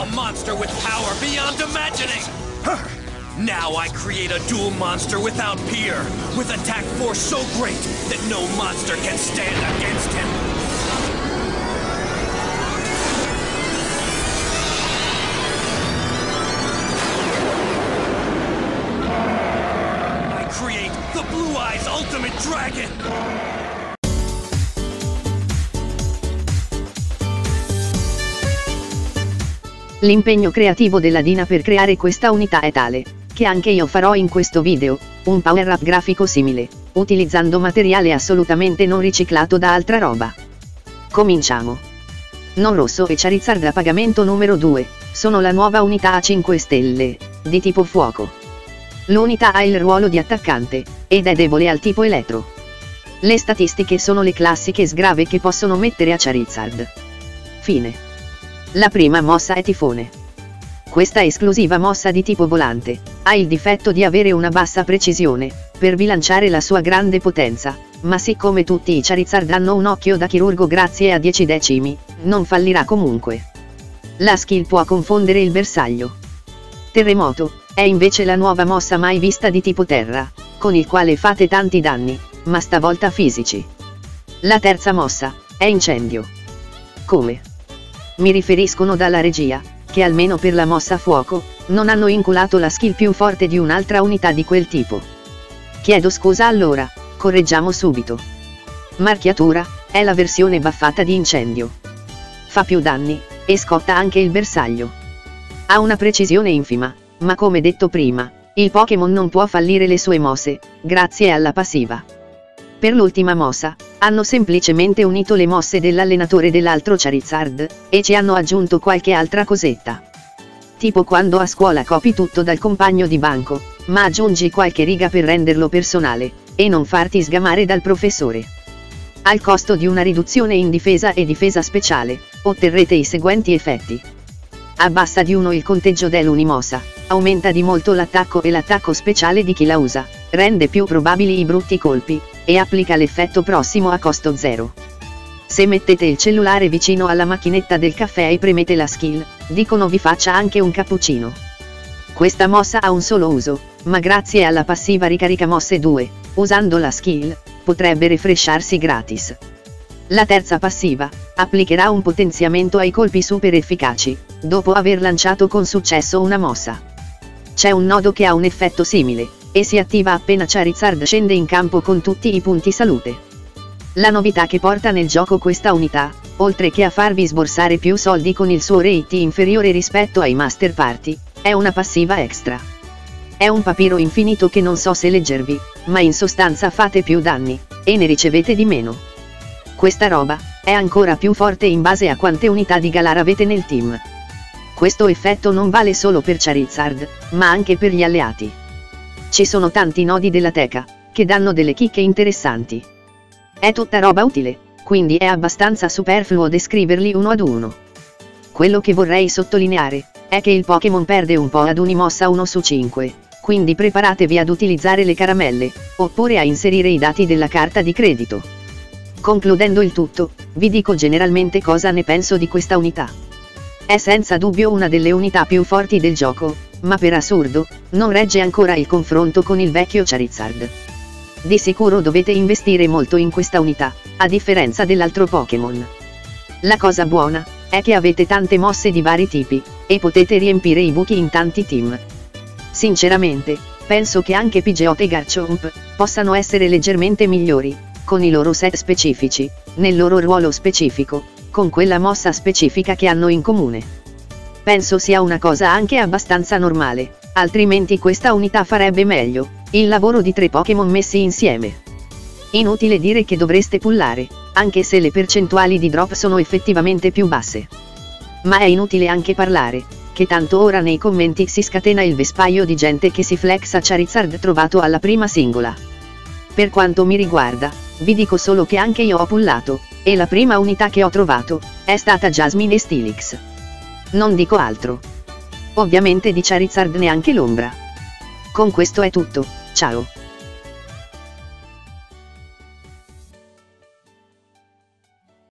a monster with power beyond imagining! Now I create a dual monster without peer, with attack force so great that no monster can stand against him! The Blue Eyes Ultimate Dragon! L'impegno creativo della Dina per creare questa unità è tale, che anche io farò in questo video, un power-up grafico simile, utilizzando materiale assolutamente non riciclato da altra roba. Cominciamo. Non rosso e Charizard a pagamento numero 2, sono la nuova unità a 5 stelle, di tipo fuoco. L'unità ha il ruolo di attaccante, ed è debole al tipo elettro. Le statistiche sono le classiche sgrave che possono mettere a Charizard. Fine. La prima mossa è tifone. Questa esclusiva mossa di tipo volante, ha il difetto di avere una bassa precisione, per bilanciare la sua grande potenza, ma siccome tutti i Charizard hanno un occhio da chirurgo grazie a 10 decimi, non fallirà comunque. La skill può confondere il bersaglio. Terremoto, è invece la nuova mossa mai vista di tipo terra, con il quale fate tanti danni, ma stavolta fisici. La terza mossa, è incendio. Come? Mi riferiscono dalla regia, che almeno per la mossa fuoco, non hanno inculato la skill più forte di un'altra unità di quel tipo. Chiedo scusa allora, correggiamo subito. Marchiatura, è la versione buffata di incendio. Fa più danni, e scotta anche il bersaglio. Ha una precisione infima, ma come detto prima, il Pokémon non può fallire le sue mosse, grazie alla passiva. Per l'ultima mossa, hanno semplicemente unito le mosse dell'allenatore dell'altro Charizard, e ci hanno aggiunto qualche altra cosetta. Tipo quando a scuola copi tutto dal compagno di banco, ma aggiungi qualche riga per renderlo personale, e non farti sgamare dal professore. Al costo di una riduzione in difesa e difesa speciale, otterrete i seguenti effetti. Abbassa di 1 il conteggio dell'unimossa, aumenta di molto l'attacco e l'attacco speciale di chi la usa, rende più probabili i brutti colpi, e applica l'effetto prossimo a costo 0. Se mettete il cellulare vicino alla macchinetta del caffè e premete la skill, dicono vi faccia anche un cappuccino. Questa mossa ha un solo uso, ma grazie alla passiva ricarica mosse 2, usando la skill, potrebbe refresciarsi gratis. La terza passiva, applicherà un potenziamento ai colpi super efficaci, dopo aver lanciato con successo una mossa. C'è un nodo che ha un effetto simile, e si attiva appena Charizard scende in campo con tutti i punti salute. La novità che porta nel gioco questa unità, oltre che a farvi sborsare più soldi con il suo rate inferiore rispetto ai Master Party, è una passiva extra. È un papiro infinito che non so se leggervi, ma in sostanza fate più danni, e ne ricevete di meno. Questa roba, è ancora più forte in base a quante unità di Galar avete nel team. Questo effetto non vale solo per Charizard, ma anche per gli alleati. Ci sono tanti nodi della teca, che danno delle chicche interessanti. È tutta roba utile, quindi è abbastanza superfluo descriverli uno ad uno. Quello che vorrei sottolineare, è che il Pokémon perde un po' ad unimossa 1 su 5, quindi preparatevi ad utilizzare le caramelle, oppure a inserire i dati della carta di credito. Concludendo il tutto, vi dico generalmente cosa ne penso di questa unità. È senza dubbio una delle unità più forti del gioco, ma per assurdo, non regge ancora il confronto con il vecchio Charizard. Di sicuro dovete investire molto in questa unità, a differenza dell'altro Pokémon. La cosa buona, è che avete tante mosse di vari tipi, e potete riempire i buchi in tanti team. Sinceramente, penso che anche Pidgeot e Garchomp, possano essere leggermente migliori, con i loro set specifici, nel loro ruolo specifico, con quella mossa specifica che hanno in comune. Penso sia una cosa anche abbastanza normale, altrimenti questa unità farebbe meglio, il lavoro di 3 Pokémon messi insieme. Inutile dire che dovreste pullare, anche se le percentuali di drop sono effettivamente più basse. Ma è inutile anche parlare, che tanto ora nei commenti si scatena il vespaio di gente che si flexa Charizard trovato alla prima singola. Per quanto mi riguarda, vi dico solo che anche io ho pullato, e la prima unità che ho trovato, è stata Jasmine e Steelix. Non dico altro. Ovviamente di Charizard neanche l'ombra. Con questo è tutto, ciao.